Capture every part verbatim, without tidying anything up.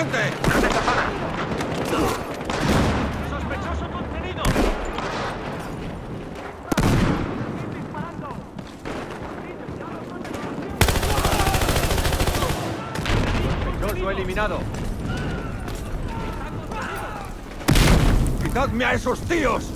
gente! ¡Date campana! ¡Sospechoso contenido! ¡Están disparando! ¡Sospechoso eliminado! ¡Quitadme a esos tíos!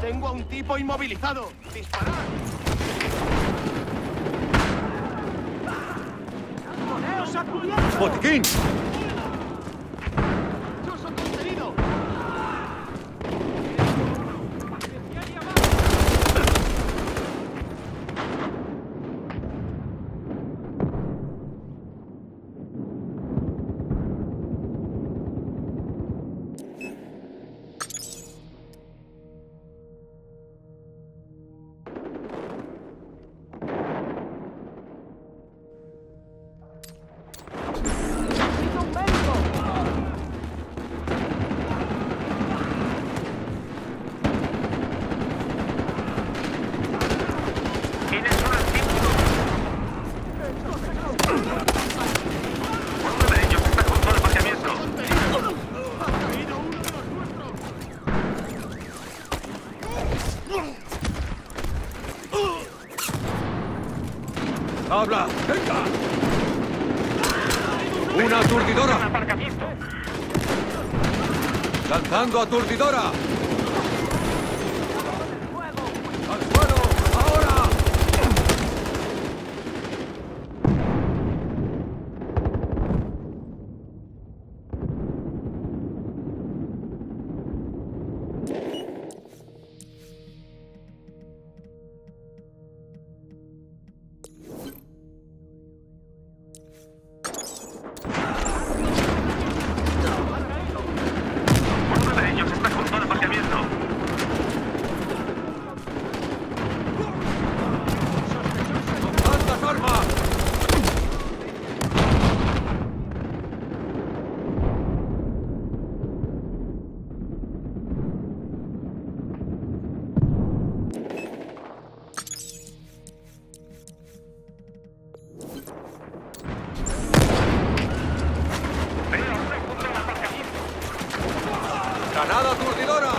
Tengo a un tipo inmovilizado. ¡Disparad! ¡Poneos a cubierto! ¡Botiquín! ¡Sospechoso contenido! ¡Habla! ¡Venga! ¡Una aturdidora! ¡Lanzando aturdidora! ¡Al suelo! ¡Ahora! ¡Granada aturdidora!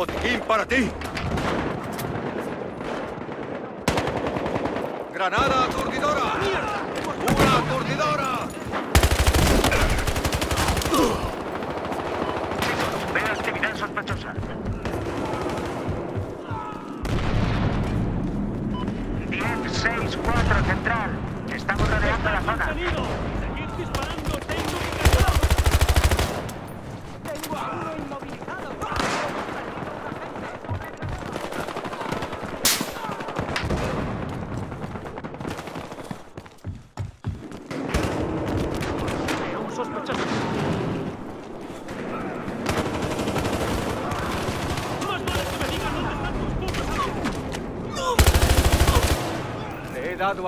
¡Botiquín para ti! ¡Granada aturdidora! ¡Una aturdidora! Veo actividad sospechosa. diez seis cuatro central. Estamos rodeando la zona. ¡Seguid disparando! ¡Tengo a uno inmovilizado!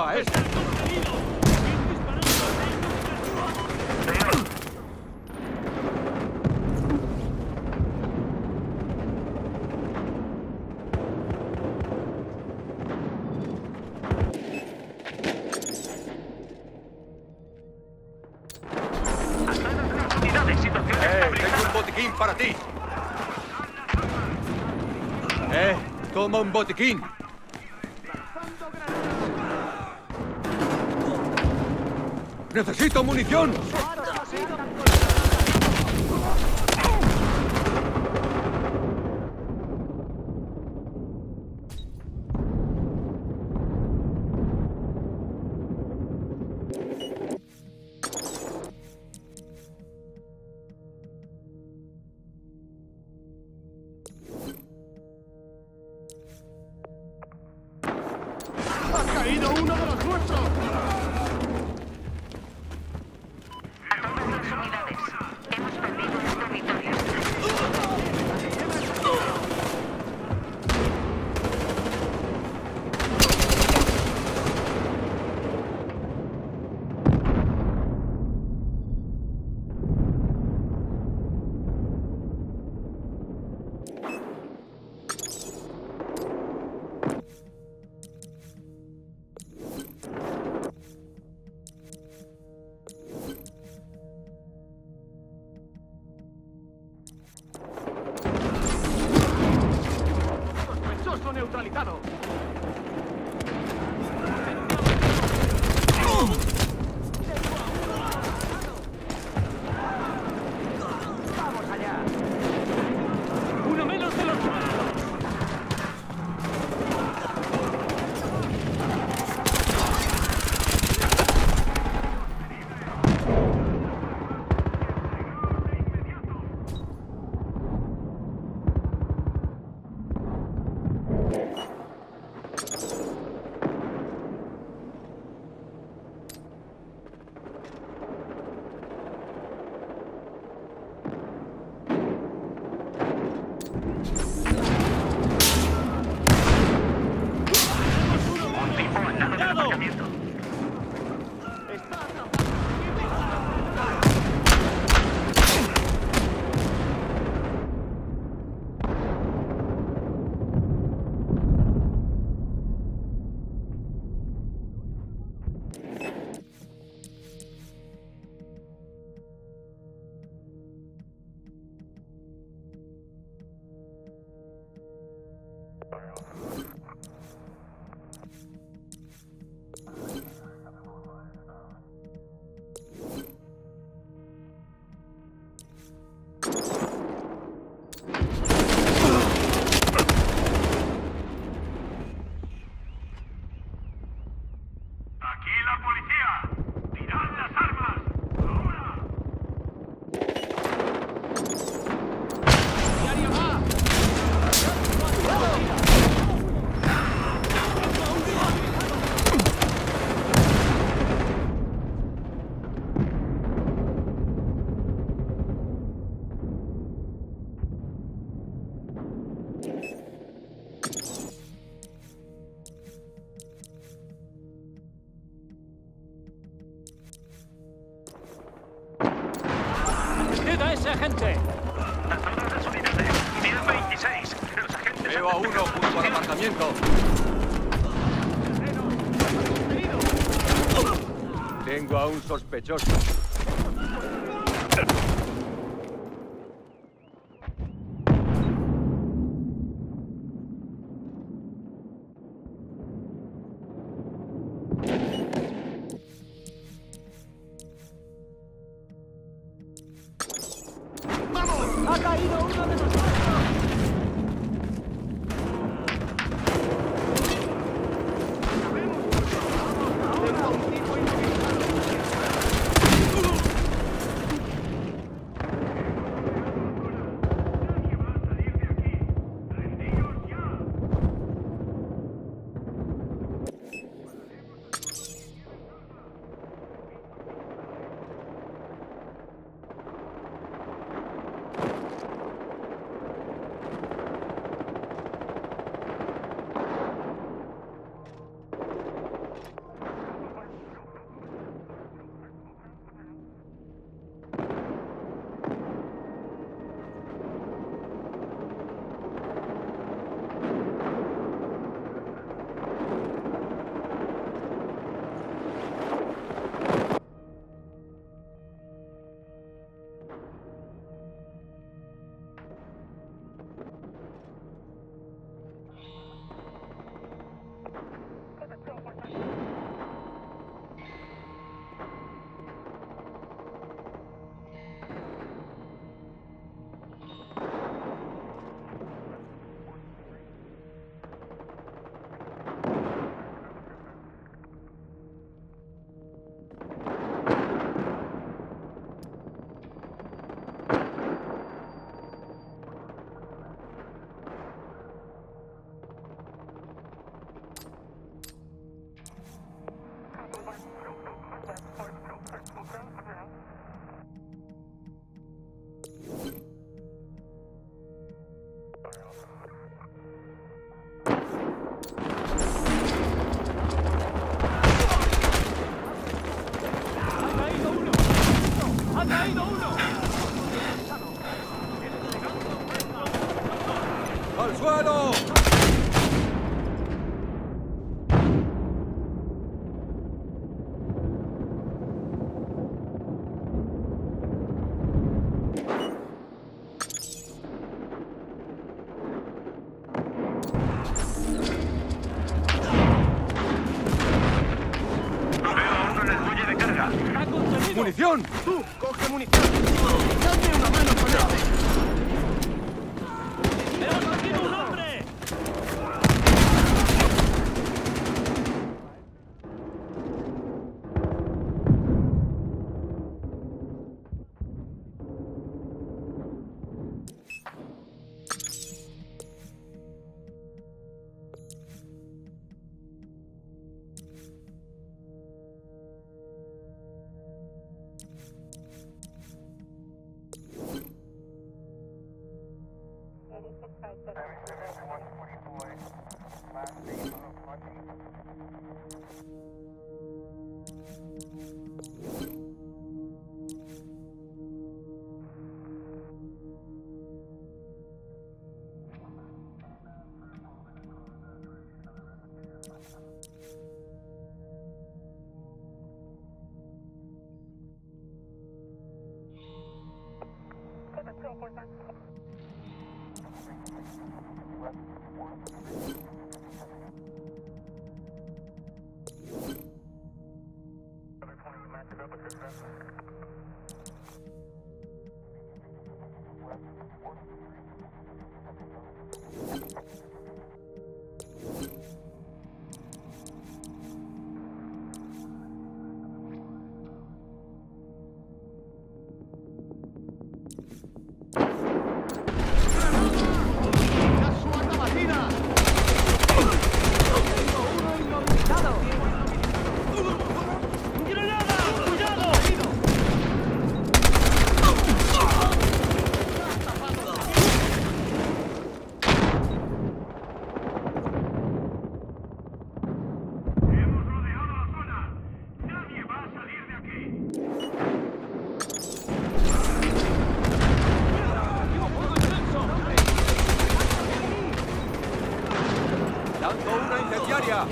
A este. Eh, tengo un botiquín para ti. Eh, toma un botiquín. ¡Necesito munición! Objetivo neutralizado. Gente. Las unidades, mil veintiséis. Los agentes. Veo a uno junto al aparcamiento. Tengo a un sospechoso. munición! ¡Tú, coge munición! ¡Dame una mano con este! ¡Me ha cogido un hombre!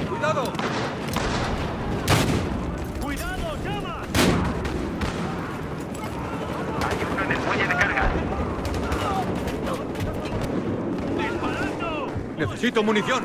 ¡Cuidado! ¡Cuidado, llamas! Hay uno en el muelle de carga. ¡Disparando! ¡Necesito munición!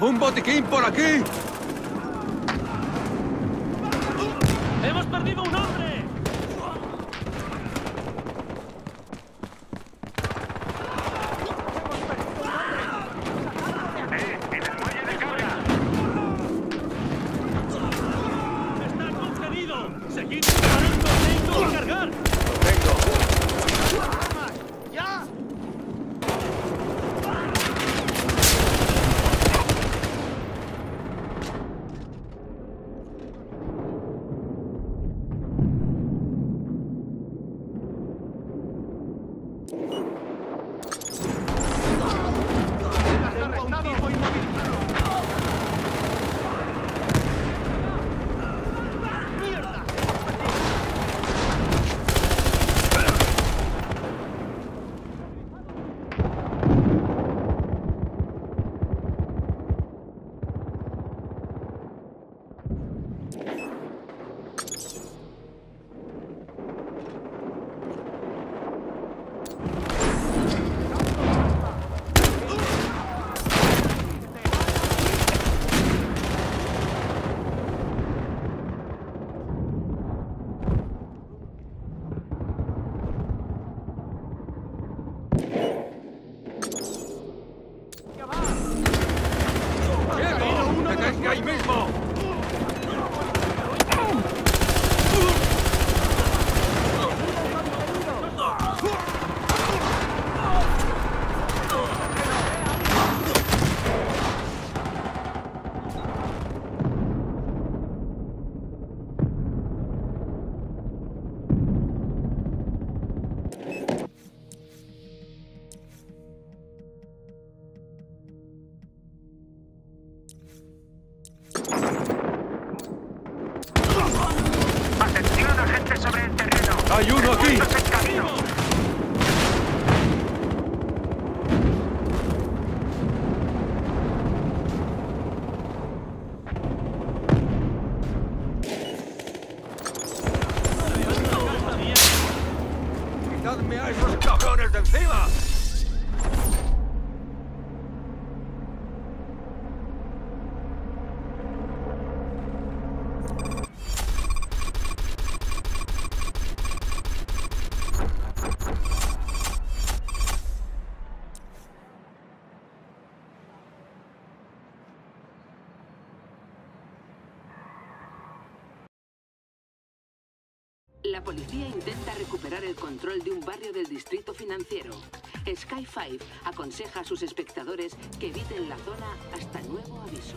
¡Un botiquín por aquí! ¡Hemos perdido un hombre! ¡Eh! ¡En el muelle de carga! ¡Están contenidos! ¡Seguid disparando! ¡Tengo que cargar! ¡Perfecto! ¡Hay uno aquí! ¡Quitadme a esos cabrones de encima! La policía intenta recuperar el control de un barrio del distrito financiero. Sky cinco aconseja a sus espectadores que eviten la zona hasta nuevo aviso.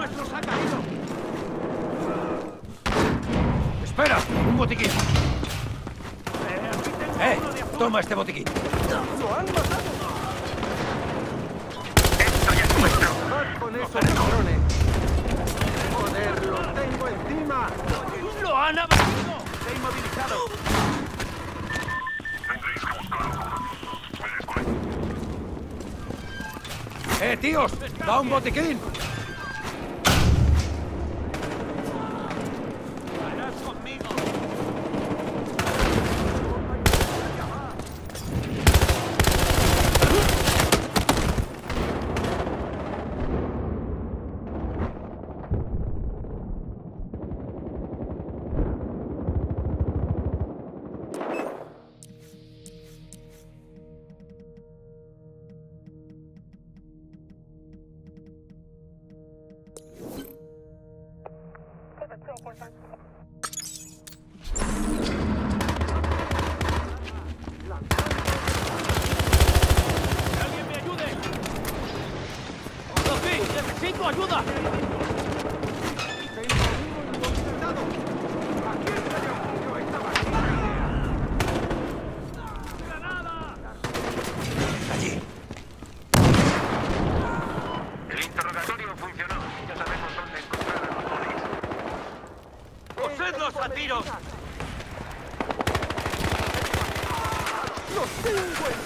¡Nuestros ha caído! ¡Espera! ¡Un botiquín! ¡Eh! eh ¡Toma este botiquín! ¡Lo han matado! ¡Esto ya es nuestro! ¡Más con esos cabrones! ¡Joder, lo tengo encima! ¡Lo han abatido! ¡Se ha inmovilizado! ¡Tendréis que buscarlo! ¡Eh, tíos! ¡Da un botiquín! ¡Necesito ayuda! ¡Allí! El interrogatorio funcionó. Ya sabemos dónde encontrar a los polis. ¡Cosedlos a tiros! ¡Los tengo en!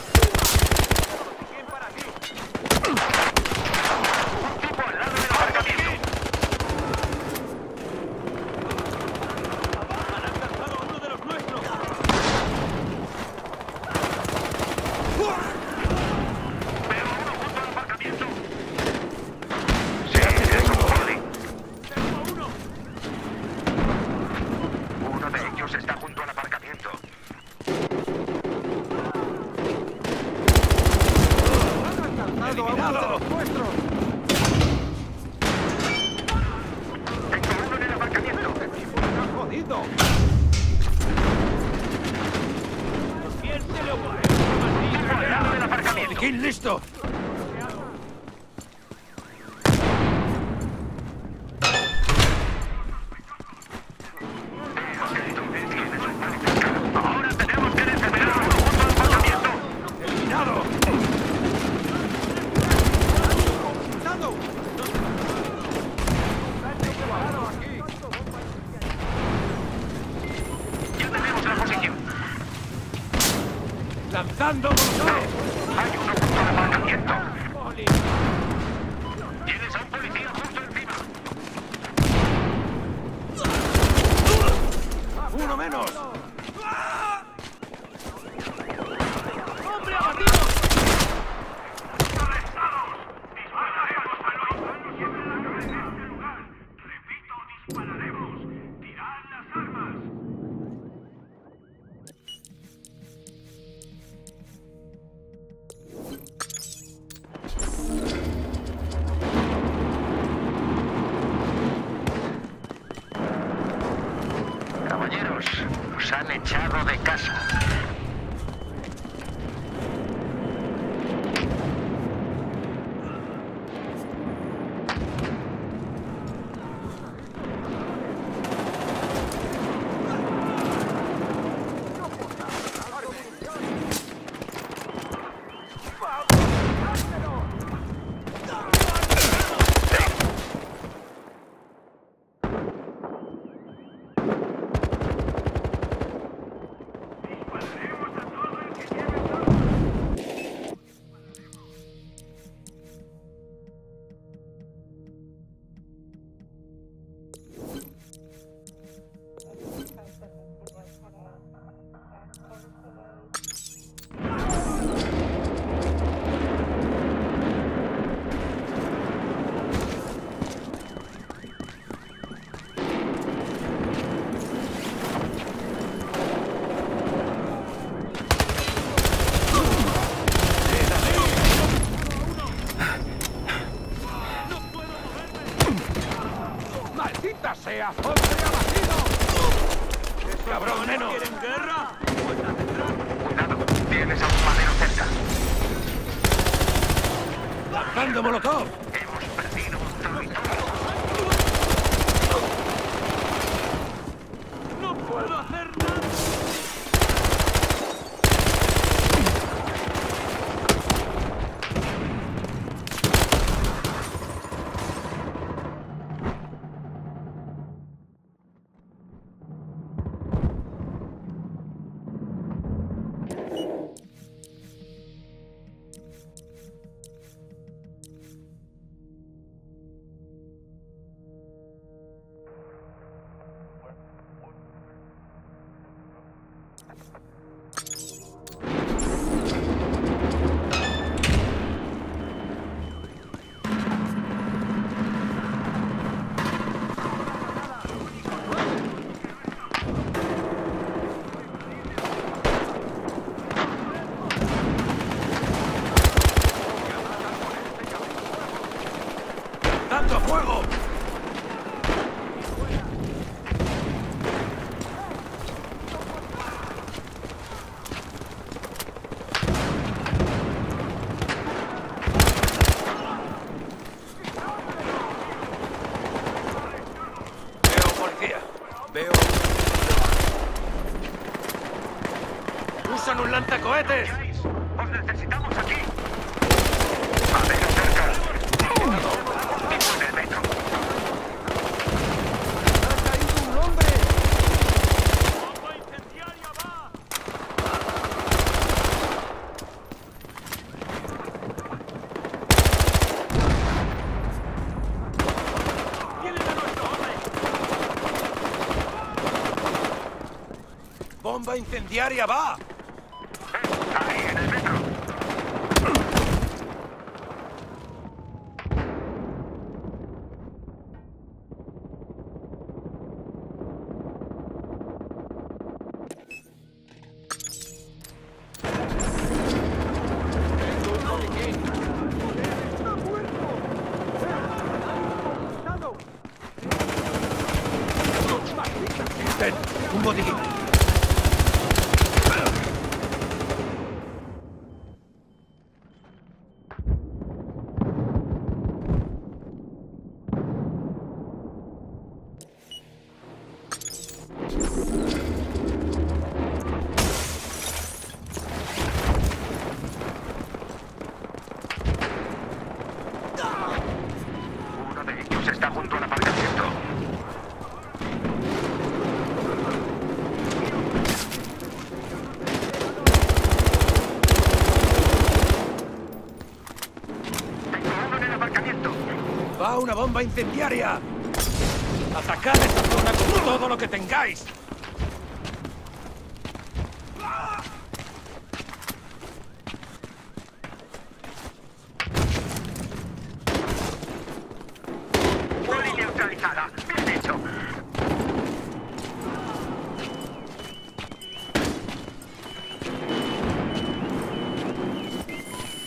¡Listo! ¡Ahora tenemos que detener a los junto al aparcamiento! ¡Eliminado! ¡Ya tenemos la posición! ¡Lanzando por hay uno junto al aparcamiento! ¡Tienes a un policía justo encima! ¡Uno menos! ¡Hombre abatido! ¡Arrestados! ¡Dispararemos a los humanos y embriagados en este lugar! ¡Repito, dispararemos! ¡Tirad las armas! Nos han echado de casa. ¡Maldita sea! ¡Os he abatido! ¡Qué cabrón, neno! ¿Quieren guerra? Cuidado, tienes a un madero cerca. ¡Lanzando Molotov! Hemos perdido un territorio. ¡No puedo hacer nada! ¡Usan un lanzacohetes! ¡Os necesitamos aquí! ¡Madero cerca! ¡Tipo en el metro! ¡Ha caído un hombre! ¡Bomba incendiaria va! ¡Tienen a nuestro hombre! ¡Bomba incendiaria va! Un botiquín. Uno de ellos está junto al aparcamiento. ¡Va una bomba incendiaria! ¡Atacad esta zona con todo lo que tengáis! ¡Una neutralizada! ¡Bien hecho!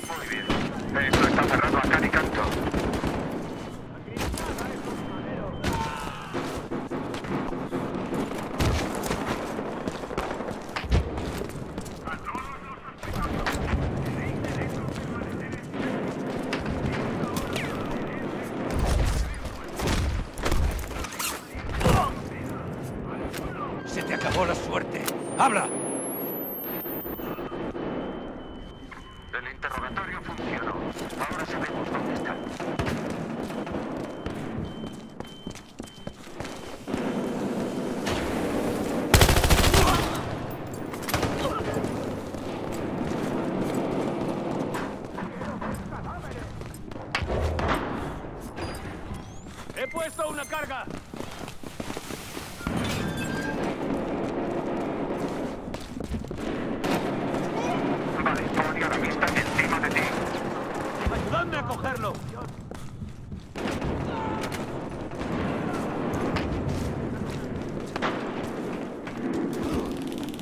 Muy bien. Esto está cerrado a can y canto. ¡Hola, suerte! ¡Habla! El interrogatorio funcionó. Ahora sabemos dónde están. ¡He puesto una carga! ¡Ayudadme a cogerlo!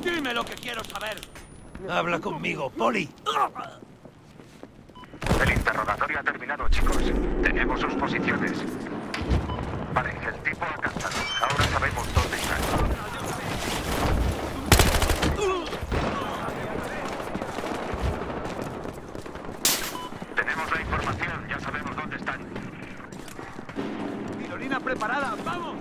¡Dime lo que quiero saber! ¡Habla conmigo, Poli! El interrogatorio ha terminado, chicos. Tenemos sus posiciones. Vale, el tipo Adrenalina preparada, vamos.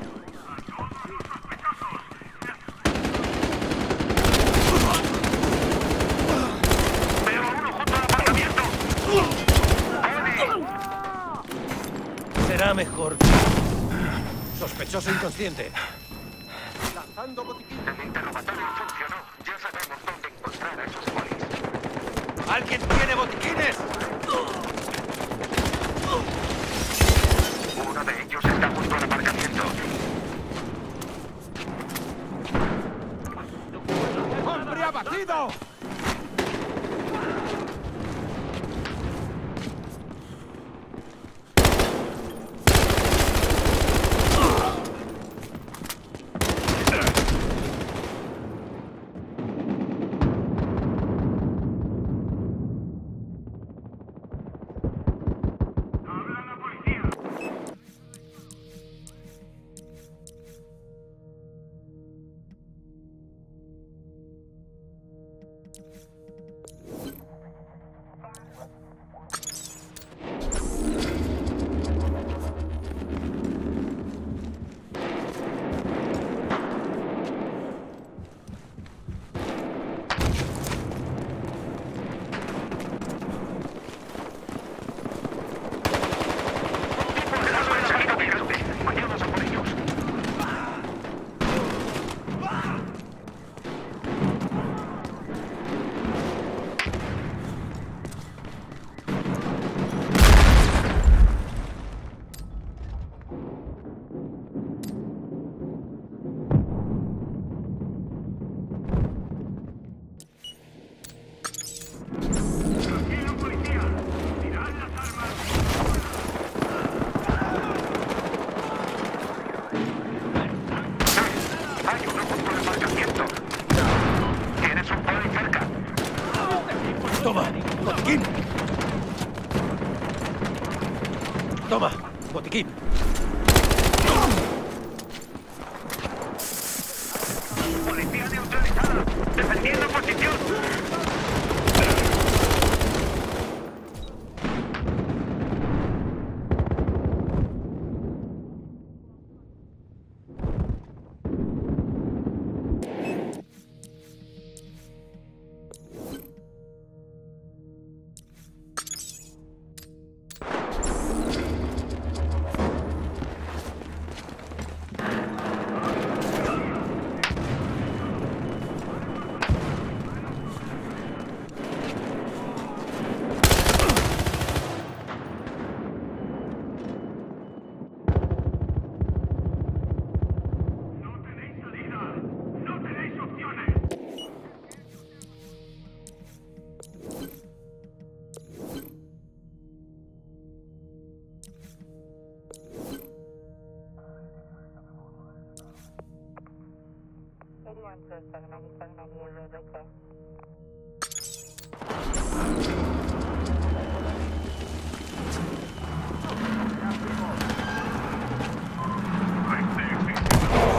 Será mejor. Sospechoso inconsciente. Lanzando botiquín. El interrogatorio funcionó. Ya sabemos dónde encontrar a esos polis. ¿Alguien tiene botiquines? Uno de ellos está junto al aparcamiento. ¡Hombre abatido! Toma, botiquín. Policía neutralizada. Defendiendo posición.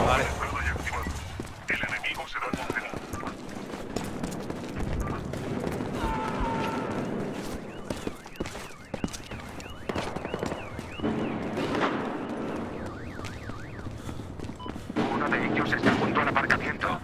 Vale. El enemigo se da por delante. Uno de ellos está junto al aparcamiento.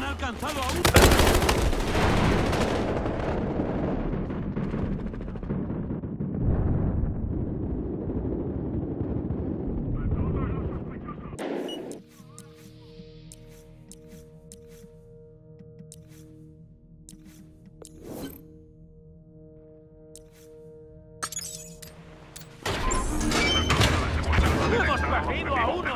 Han alcanzado a uno. ¡Hemos perdido a uno!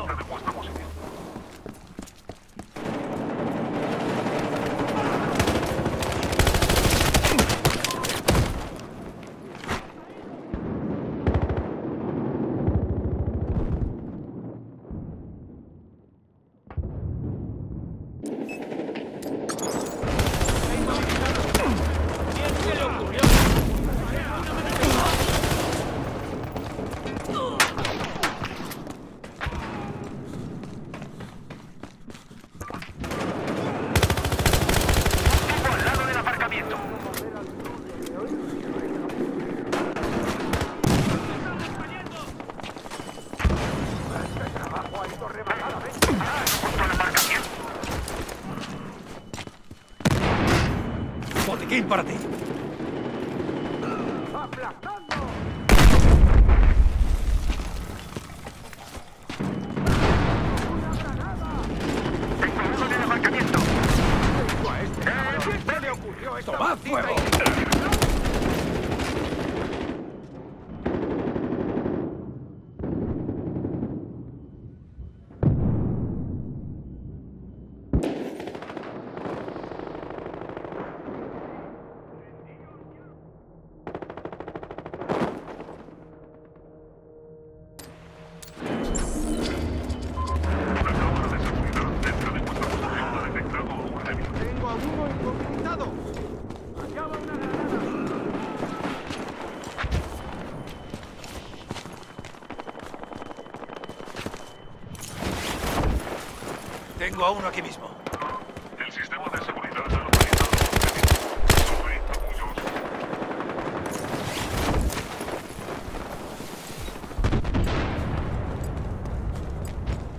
Botiquín para ti. ¡Aplastando! ¡Una granada! Tengo uno en el aparcamiento. ¿Qué le ocurrió esto? ¡Tomad fuego! Tengo a uno aquí mismo. El sistema de seguridad ha localizado un objetivo. Soy orgulloso.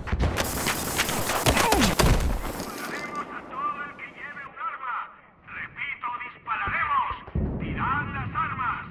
¡Dispararemos a todo el que lleve un arma! ¡Repito, dispararemos! ¡Tirad las armas!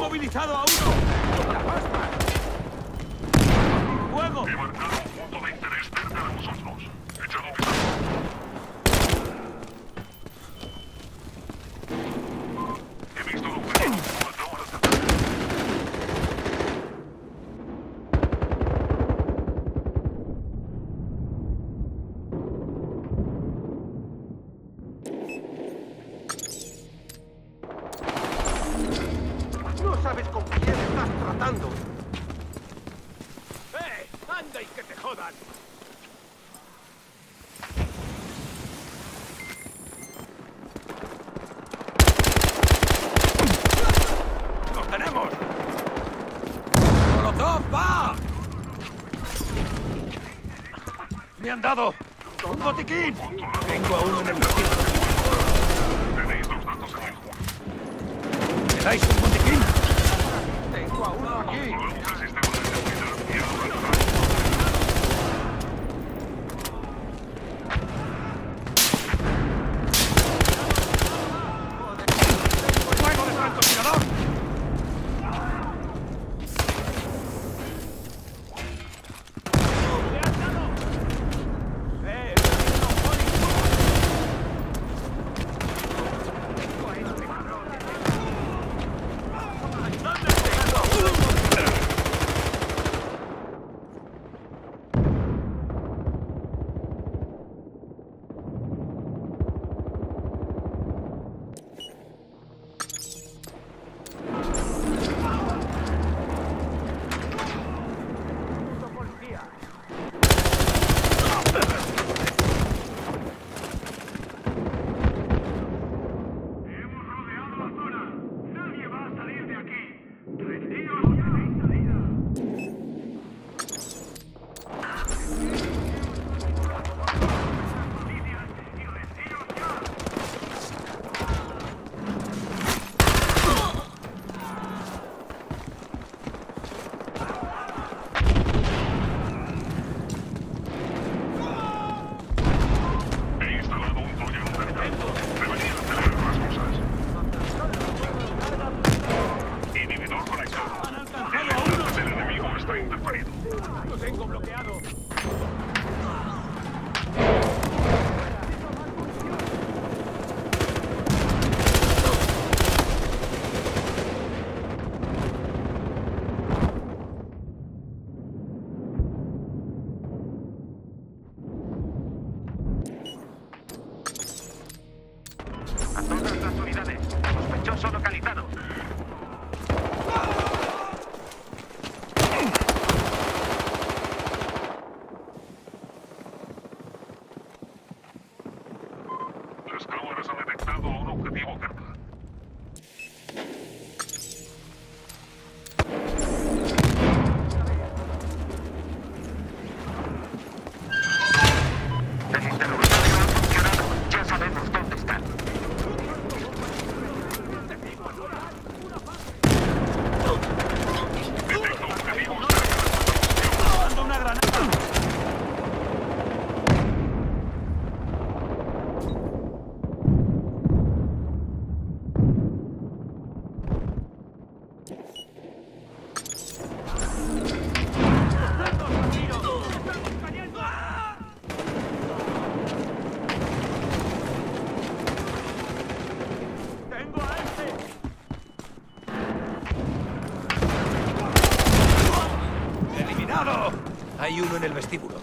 ¡Movilizado a uno! ¡Fuego! He marcado un punto de interés cerca de vosotros. Echad un vistazo. He visto un objetivo cuatro horas atrás. ¿Sabes con quién estás tratando? ¡Eh! ¡Anda y que te jodan! ¡Los tenemos! ¡Molotov, va! ¡Me han dado! ¡Un botiquín! Tengo a uno en el botiquín. Tenéis los datos en el juego. ¿Me dais un botiquín? Tengo a uno aquí. Volvemos al sistema de seguridad y a la verdad. ¡Fuego de tanto, tirador! ¡Le han dado! ¡Eh! ¡Tengo a este cabrón! ¡Ayúdame! Lo tengo bloqueado. Hay uno en el vestíbulo.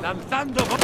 Lanzando bombas.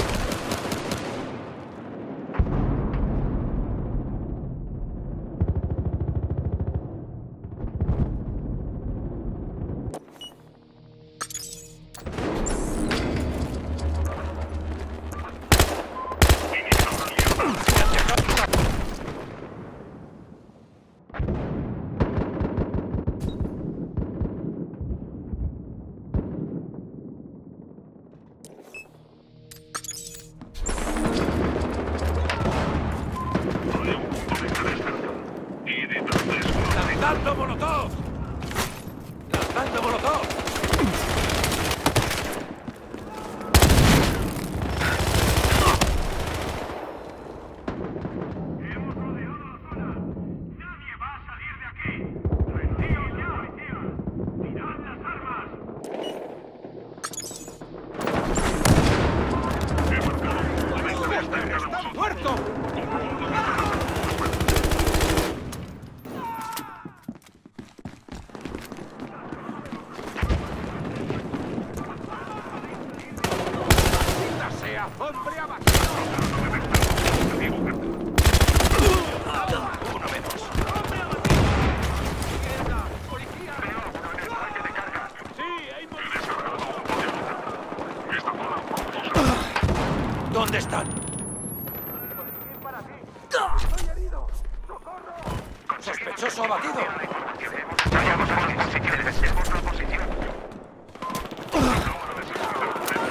abatido.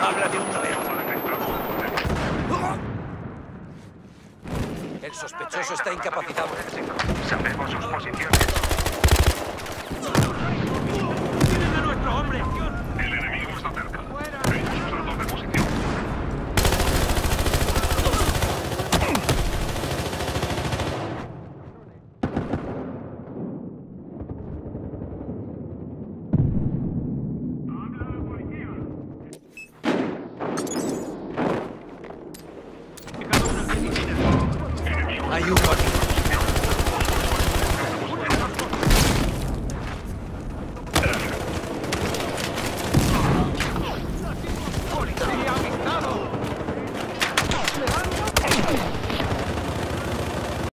Habla de un tabeo. El sospechoso está incapacitado. Sabemos sus posiciones. ¡Tienen a nuestro hombre! El enemigo está cerca. Tengo sus datos de posición. Hay un